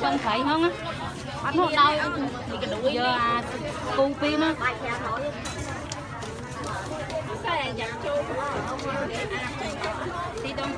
Chân phải hơn á, bánh không đâu, giờ cu phim á. Đi đông